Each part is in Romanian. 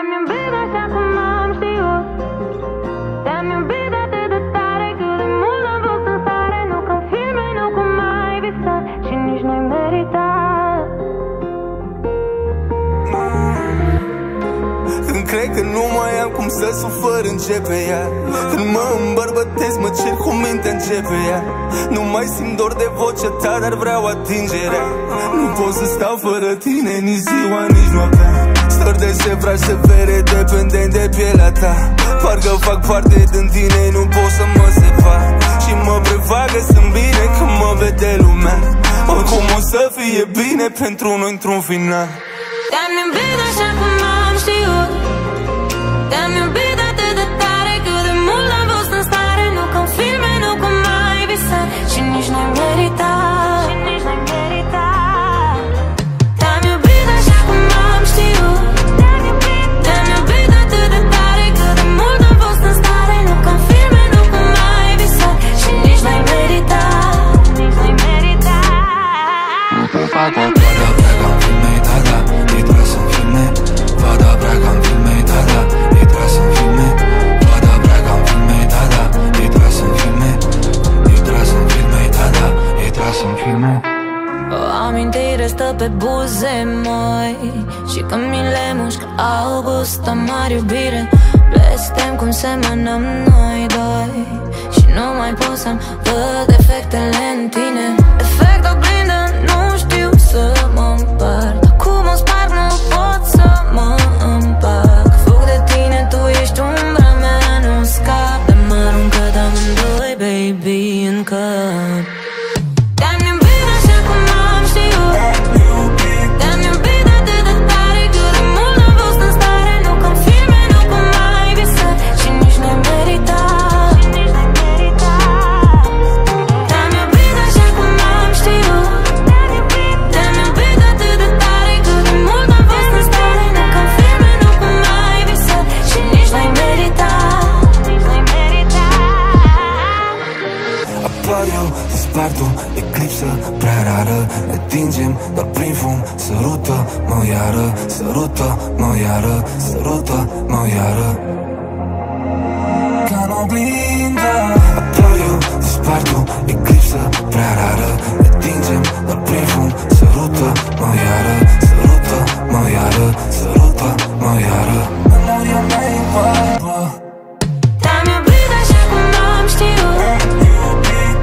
Te-am iubit așa cum am știut, te-am iubit atât de tare, cât de mult am fost în stare. Nu ca filme, nu cum ai visat și nici nu-i meritat. Când cred că nu mai am cum să sufăr, începe ea. Când mă îmbărbătesc, mă cer cu mintea, începe ea. Nu mai simt dor de vocea ta, dar vreau atingerea. Nu pot să stau fără tine, nici ziua, nici noaptea. Stări de sevra și severe, dependent de pielea ta. Parcă fac parte din tine, nu pot să mă separ. Și mă prefac că sunt bine când mă vede lumea. Oricum o să fie bine pentru noi într-un final. Te-am iubit așa cum am știut, te-am iubit atât de tare, cât de mult am fost în stare. Nu ca în filme, nu cum ai visat și nici nu-i meritat. Amintire stă pe buze moi și când mi le mușc au gust amar iubire. Blestem cum semănăm noi doi și nu mai pot să-mi văd efectele în tine. Efect oglindă, nu știu să mă împart. Acum o sparg, nu pot să mă împac. Fug de tine, tu ești umbra mea, nu scap. Te-am aruncat amândoi, baby, în cap. Dar prin fum, sărută-mă iară, sărută-mă iară, sărută-mă iară. Ca-n oglindă apar eu, dispar tu, eclipsă prea rară. Ne atingem, dar prin fum, sărută-mă iară, sărută-mă iară, sărută-mă iară. Memoria mea e barbă. Te-am iubit așa cum am știut,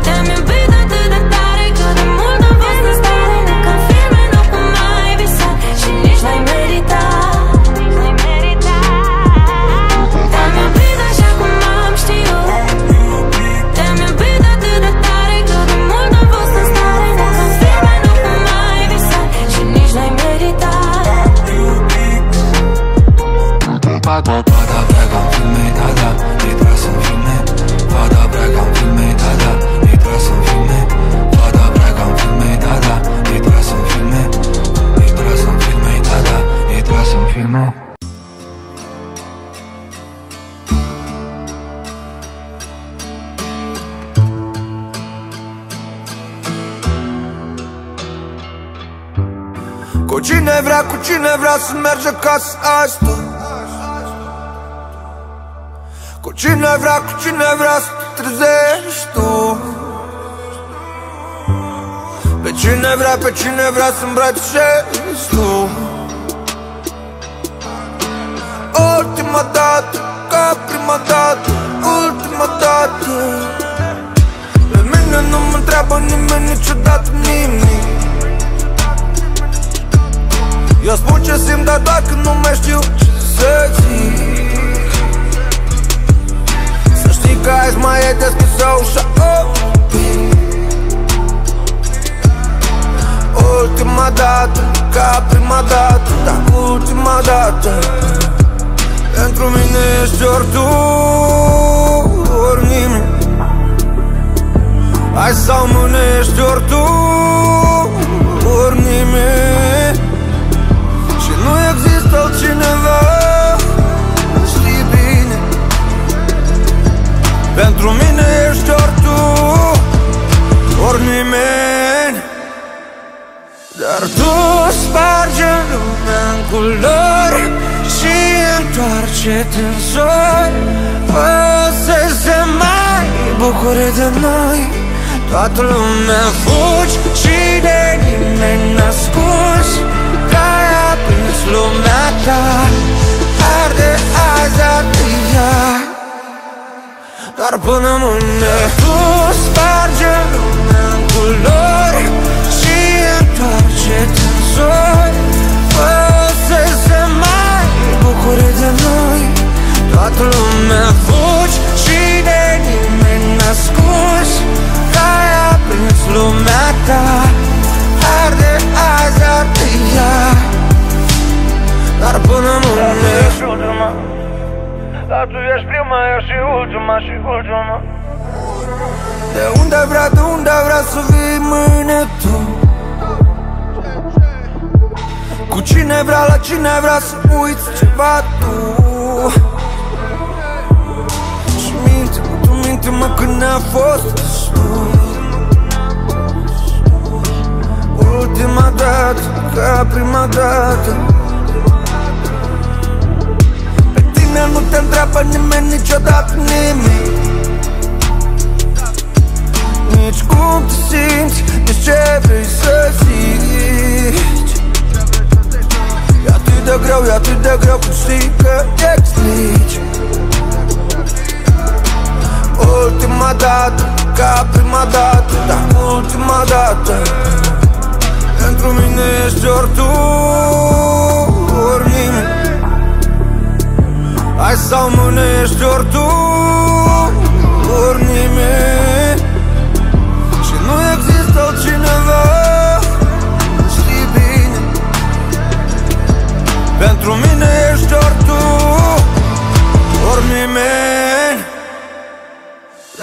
te-am iubit atât de tare, cât de mult am fost în stare. Cu cine vrea să mergi acasă astăzi? Cu cine vrea să te trezești tu? Pe cine vrea să îmbrățișezi tu? Ultima dată, ca prima dată, ultima dată. Pe mine nu mă întreabă nimeni niciodată nimic. Eu spun ce simt, dar dacă nu mai știu ce să zic, să știi că azi mai e deschisă ușa. Ultima dată, ca prima dată, dar ultima dată. Pentru mine ești ori tu, ori nimic. Hai sau mâine ești ori tu, ori nimic. Nu există altcineva, știi bine. Pentru mine ești ori tu, ori nimeni. Dar tu spargi lumea în culori și în încet în zori, fără să se mai bucure de noi. Toată lumea fugi și de nimeni n-ascuns, ca aia prins lumea ta, arde azi atia, doar până mâine. Tu sparge lumea în culori și întoarce-te în zori, fără să se mai bucure de noi. Toată lumea fugi și de nimeni n-ascuns, aia prins lumea ta, arde azi atia, dar până mâine. Dar tu ești prima, eu și ultima, și ultima. De unde vrea, de unde vrea să vii mâine tu? Cu cine vrea, la cine vrea să uiți ceva tu? Și minte-mă, tu minte-mă când a fost destul. Ultima dată, ca prima dată. Pe tine nu te întreabă nimeni niciodată nimic, nici cum te simți, nici ce vrei să zici. E atât de greu, e atât de greu cum știi că explici. Ultima dată, ca prima dată, dar ultima dată. Pentru mine ești ori tu, ori nimeni. Hai sau mâine ești ori tu, ori nimeni. Și nu există altcineva, știi bine. Pentru mine ești ori tu, ori nimeni.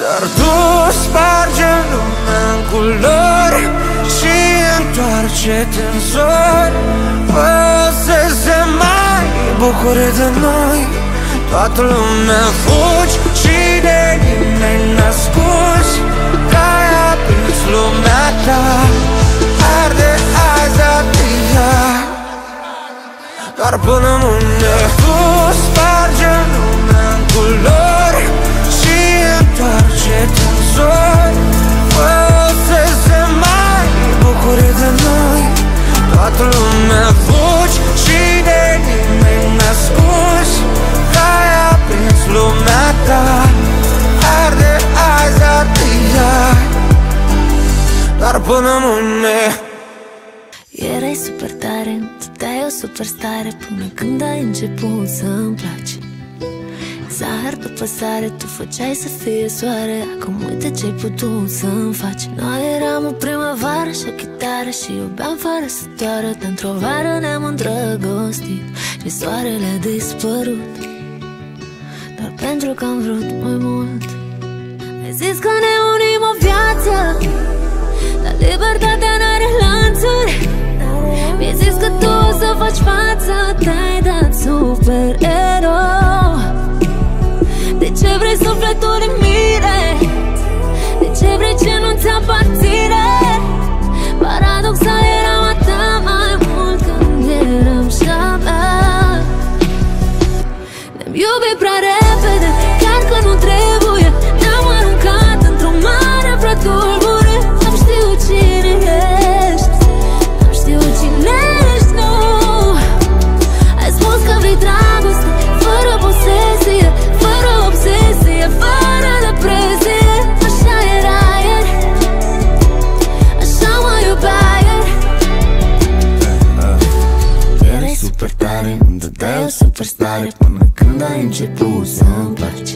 Dar tu sparge lumea în culori și întoarce-te în zori, fără să se mai bucure de noi. Toată lumea fugi și de nimeni n-ascuns, ca aia prins lumea ta, arde azi atia, doar până mâine. Tu sparge lumea în culori și întoarce-te în zori, fără să se mai bucure de noi. Toată lumea fugi și de nimeni n-ascuns, ca aia prins lumea ta, arde azi atia, dar până mâine. Erai super tare, stăteai o superstare, până când ai început să-mi placi. Zahăr pe păsare, tu făceai să fie soare, acum uite ce-ai putut să-mi faci. Noi eram o primăvară și o chitară și iubeam fără să doară, într-o vară ne-am îndrăgostit și soarele a dispărut, doar pentru că am vrut mai mult. Ai zis că ne unim o viață, dar libertatea n-are lanțuri. Mi-ai zis că tu o să faci față, te-ai dat supereroi. De ce vrei sufletul în mine? De ce vrei ce nu ți aparține? Paradoxal eram atât mai mult când eram și a mea. Ne-am iubit prea repede, chiar că nu trebuie. Ne-am aruncat într-o mare prea tulbure. Am știut cine ești, am știut cine ești, nu. Ai spus că vrei dragoste, fără posesie, fără obsesie, fără depresie. Așa era ieri, așa mă iubea ieri. Erai super tare, îmi dădeai o superstare, până când ai început să-mi placi.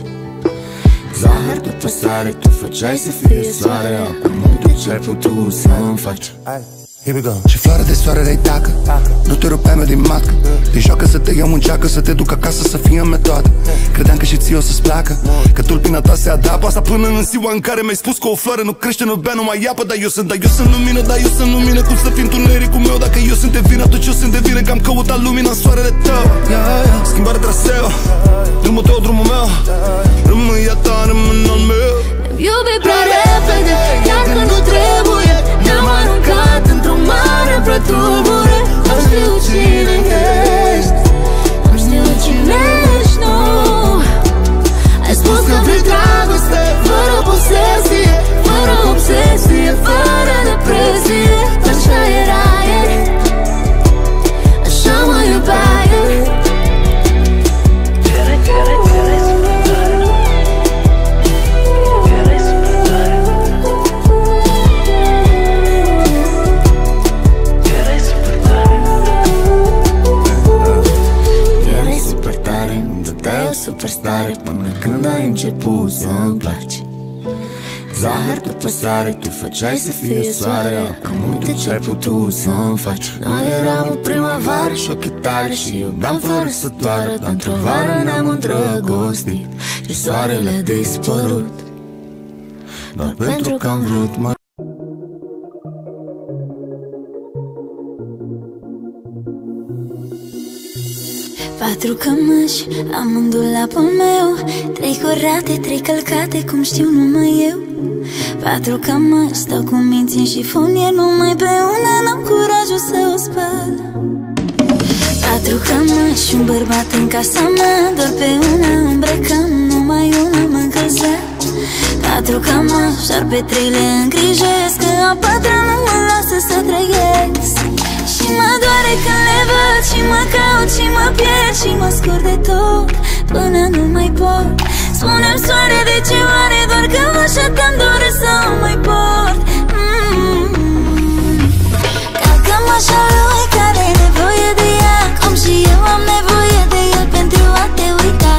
Zahăr pe păsare, tu făceai să fie soare, acum uite ce-ai putut să-mi faci. Și floare de soare le-ai tacă, nu te rupeam eu din matcă. Te joacă să te iau în geacă, să te duc acasă, să fie în metoadă. Credeam că și ție o să-ți placă, că tulpina ta se adapă. Asta până în ziua în care mi-ai spus că o floare nu crește, nu bea, nu mai apă. Dar eu sunt, dar eu sunt lumină, dar eu sunt lumină. Cum să fii întunericul meu dacă eu sunt de vină? Atunci eu sunt de vină că am căutat lumina în soarele tău. Schimbare traseu, drumul tău, drumul meu, rămâia ta, rămâna al meu. Iubi prea repede, chiar că nu trebuie. Ne-am aruncat într-o mare prătulbure. Am știut cine ești, am știut cine ești, nu. dragoste, fără posesie, fără obsesie, fără depresie. Așa era ieri, așa mă iubea ieri. Până când ai început să-mi place, zahăr cu păsare, tu făceai să fie soare. Acum multe ce-ai putut să-mi faci. Noi eram o primăvară și o chitară și iubeam fără să toară, dar într-o vară ne-am îndrăgostit și soarele a dispărut, doar pentru că am vrut, mă. Patru cămăși, amândul lapul meu, trei curate, trei călcate, cum știu numai eu. Patru cămăși, stau cu minții în șifonier, numai pe una n-am curajul să o spăl. Patru cămăși, un bărbat în casa mea, doar pe una îmbrăcăm, numai una mă încălzea. Patru cămăși, doar pe trei le îngrijesc, că a patra nu mă lasă să trăiesc. Și mă doare când le văd, și mă caut, și mă pierd, și mă scur de tot, până nu mai pot. Spune-mi, soare, de ce oare? Doar că vă așteptam, doresc să o mai port. Ca cămașa lui care e nevoie de ea, cum și eu am nevoie de el pentru a te uita.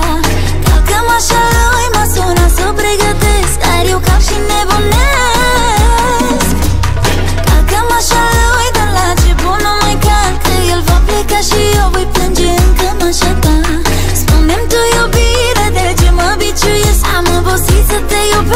Ca cămașa lui m-a sunat să o pregătesc, dar eu cap și nebunesc. Ca cămașa lui, dar la ce bun nu mai cad, că el va pleca și eu voi plânge în cămașa ta. Spune-mi tu, iubire, de ce mă biciuiesc? Am obosit să te iubesc.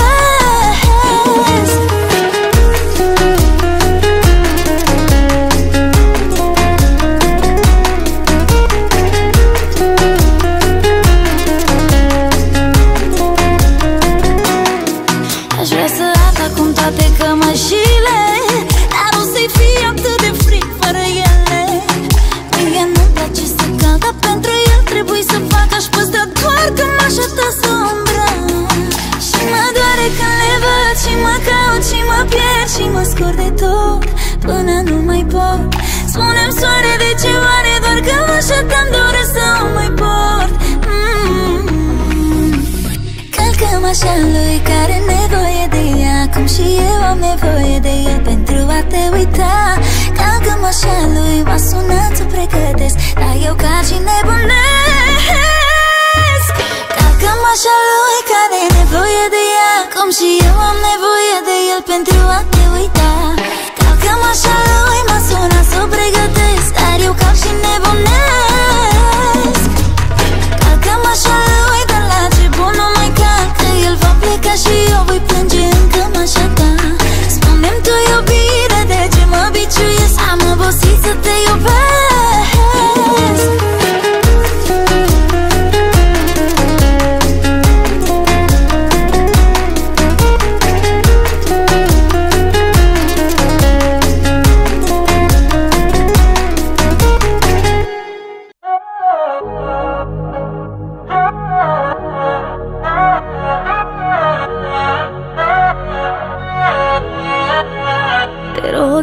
Și mă scur de tot, până nu mai pot. Spune-mi, soare, de ce oare? Doar că vă așteptam, doresc să o mai port. Calcăm așa lui care are nevoie de ea, cum și eu am nevoie de el pentru a te uita. Calcăm așa lui, m-a sunat să pregătesc, dar eu ca și nebunesc. Calcăm așa lui care are nevoie de ea, cum și eu am nevoie de el pentru a te uita. Calcămașa lui m-a sunat să o pregătesc, dar eu cap și nebunesc. Calcămașa lui, dar la ce bun nu mai cad, că el va pleca și eu voi plânge în cămașa ta. Spune-mi tu, iubire, de ce mă biciuiesc? Am obosit să te iubesc.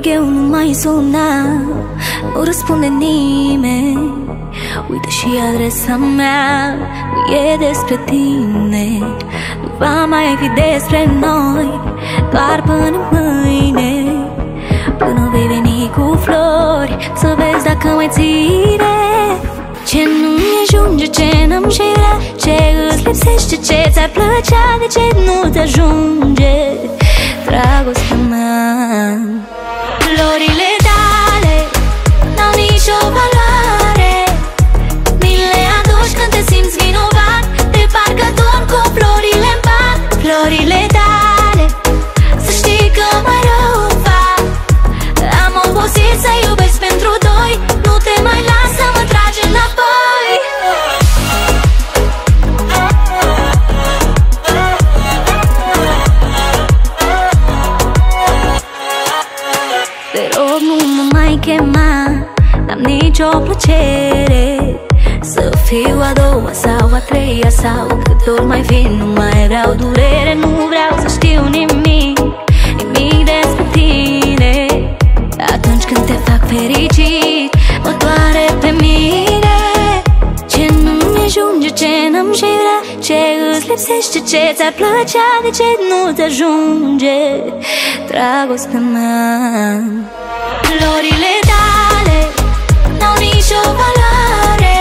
Eu nu mai suna, nu răspunde nimeni. Uite și adresa mea, nu e despre tine. Nu va mai fi despre noi, doar până mâine. Până vei veni cu flori, să vezi dacă mai ține. Ce nu-mi ajunge, ce n-am și vrea, ce îți lipsește, ce ți-ar plăcea, de ce nu te ajunge dragostea mea. Florile tale n-au nicio valoare, mi le aduci când te simți vinovat, de parcă dorm cu florile în pat. Florile tale, să știi că mai rău fac, am obosit să iubesc pentru doi, nu te mai las să mă tragi înapoi. N-am nicio plăcere să fiu a doua sau a treia sau cât ori mai vin, nu mai vreau durere, nu vreau să știu nimic, nimic despre tine. Atunci când te fac fericit, mă doare pe mine. Ce nu-mi ajunge, ce n-am și vrea, ce îți lipsește, ce ți-ar plăcea, de ce nu-ți ajunge dragostea mea. Florile tale n-au nicio valoare,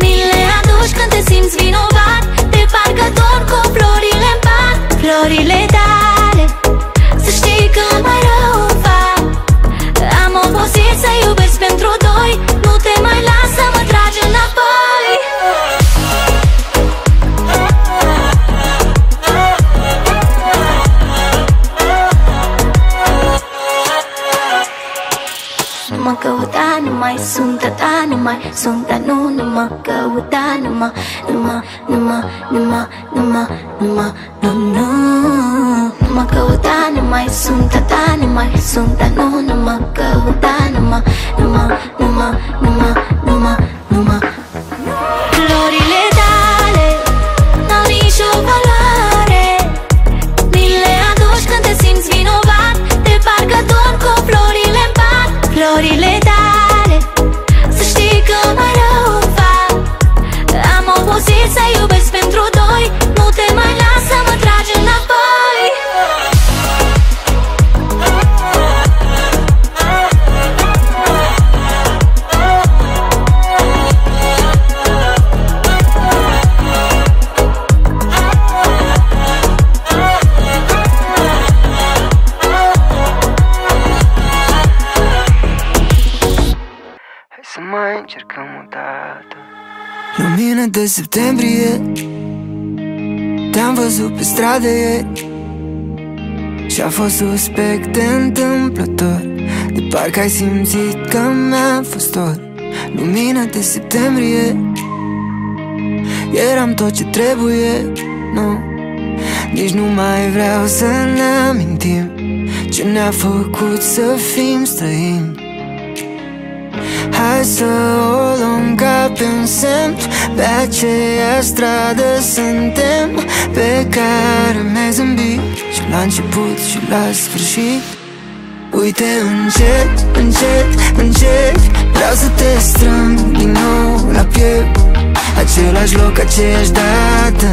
mi le aduci când te simți vinovat, te parcă dor cu florile în pat. Florile tale, să știi că mai rău fac, am obosit să iubesc pentru doi, nu te mai las să mă tragi înapoi. Nu mă căuta, nu mai sunt a ta, nu mai sunt a nu, nu mă căuta, nu mă, nu mă, nu mă, nu mă, nu mă, nu mă, nu, nu. Nu mă căuta, nu mai sunt a ta, nu mai sunt a nu, nu mă căuta, nu mă, nu mă, nu mă, nu mă, nu mă, nu mă. Florile tale n-au nicio valoare, mi le aduci când te simți vinovat, te parcă dor cu florile în pat. Florile tale, să știi că mai rău fac, am obosit să iubesc pentru doi, nu te mai las să mă tragi înapoi. Lumină de septembrie, te-am văzut pe stradă ieri și-a fost suspect de întâmplător, de parcă ai simțit că mi-a fost tot. Lumină de septembrie, eram tot ce trebuie, nu, nici nu mai vreau să ne amintim ce ne-a făcut să fim străini. Hai să o luăm ca pe un semn, pe aceea stradă suntem pe care mi-ai zâmbit și la început și la sfârșit. Uite, încet, încet, încet vreau să te strâng din nou la piept, același loc, aceeași dată.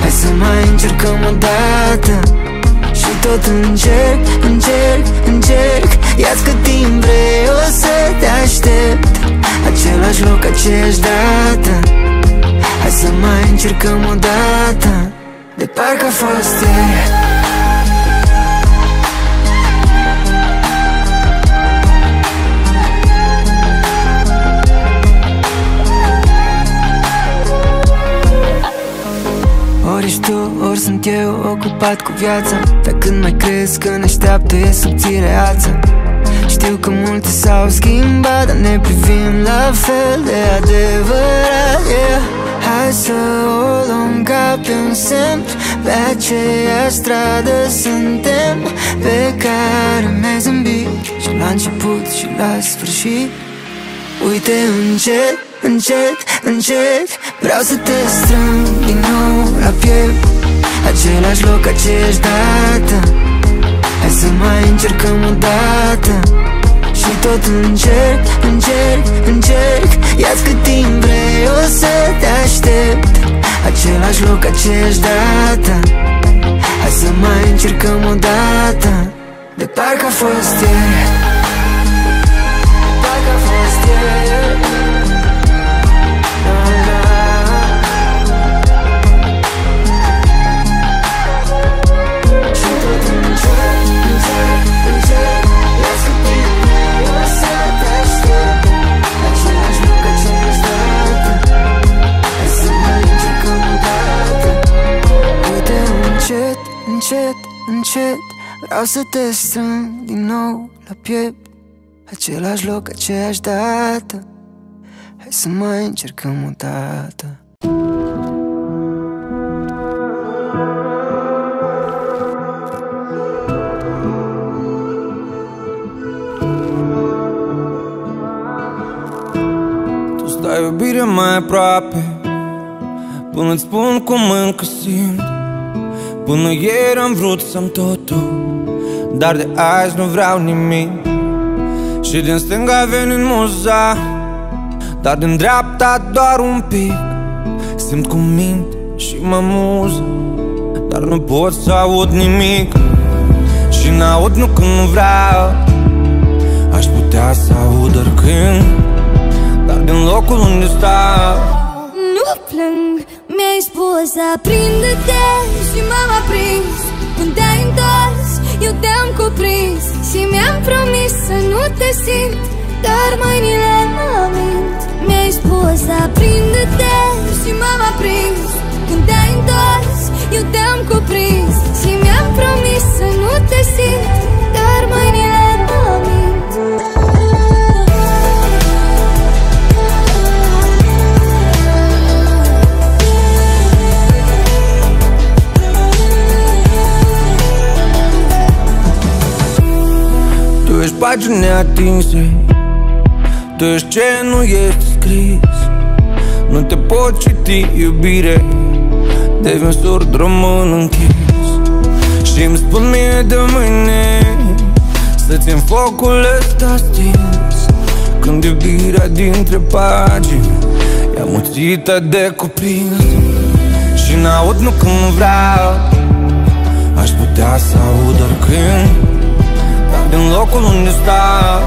Hai să mai încercăm o dată și tot încerc, încerc, încerc, ia-ți cât timp vrei, o să te aștept, același loc, aceeași dată. Hai să mai încercăm o dată, de parcă a fost ieri. Ori ești tu, ori sunt eu, ocupat cu viața, dar când mai crezi că ne așteaptă e subțire ața. Știu că multe s-au schimbat, dar ne privim la fel de adevărat, yeah. Hai să o luăm ca pe un semn, pe aceea stradă suntem pe care mi-ai zâmbit și la început și la sfârșit. Uite, încet, încet, încet vreau să te strâng din nou la piept, același loc, aceeași dată. Hai să mai încercăm o dată și tot încerc, încerc, încerc, ia-ți cât timp vrei, o să te aștept, același loc, aceeași dată. Hai să mai încercăm o dată, de parcă a fost ieri, de parcă a fost ieri. Încet, încet vreau să te strâng din nou la piept, același loc, aceeași dată. Hai să mai încercăm o dată. Tu stai iubire mai aproape, până-ți spun cum încă simt. Până ieri am vrut să-mi totul, dar de azi nu vreau nimic. Și din stânga venind muza, dar din dreapta doar un pic. Simt cum mint și mă muză, dar nu pot să aud nimic. Și n-aud nu când nu vreau, aș putea să aud oricând, dar din locul unde stau. Nu plâng, mi-ai spus aprinde-te și m-am aprins. Când te-ai întors, eu te-am cuprins și mi-am promis să nu te simt, dar mâinile mă mint. Mi-ai spus aprinde-te și m-am aprins. Când te-ai întors, eu te-am cuprins și mi-am promis să nu te simt, dar mâinile mă mint. Tu ești pagini neatinse, tu ești ce nu ești scris. Nu te pot citi, iubire, devin surd, rămân închis. Și-mi spun mie de mâine să țin focul ăsta stins, când iubirea dintre pagini e muțită de cuprins. Și n-aud nu când nu vreau, aș putea să aud oricând, dar din locul unde stau.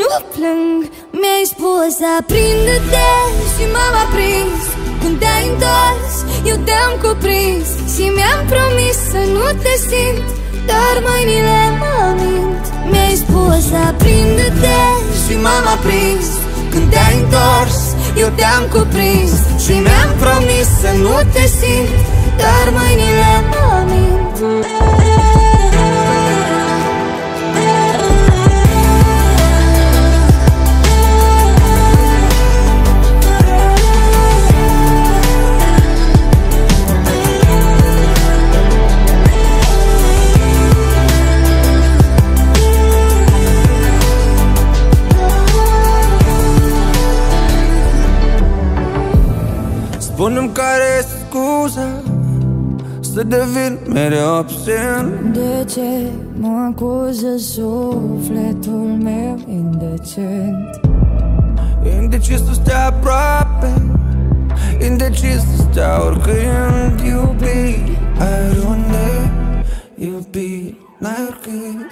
Nu plâng, mi-ai spus aprinde-te și m-am aprins. Când te-ai întors, eu te-am cuprins și mi-am promis să nu te simt, dar mâinile mă mint. Mi-ai spus aprinde-te și m-am aprins. Când te-ai întors, eu te-am cuprins și mi-am promis să nu te simt, dar mâinile mă mint. Spune-mi care-i scuza să devin mereu obțin. De ce mă acuză sufletul meu indecent? Indecis să stea aproape, indecis să stea oricând. Iubiri ai oriunde, iubiri n-ai oricând.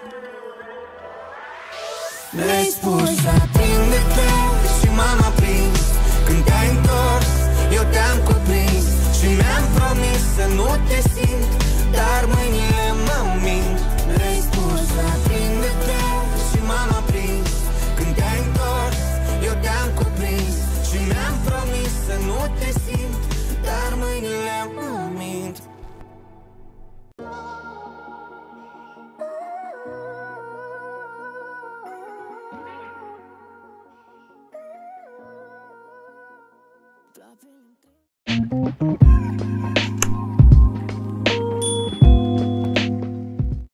Mi-ai spus aprinde-te și m-am aprins. Când te-ai întors, eu te-am cuprins și mi-am promis să nu te simt, dar mâinile mă mint. Mi-ai spus aprinde-te și m-am aprins. Când te-ai întors, eu te-am cuprins și mi-am promis să nu te simt, dar mâinile mă mint. Drop it.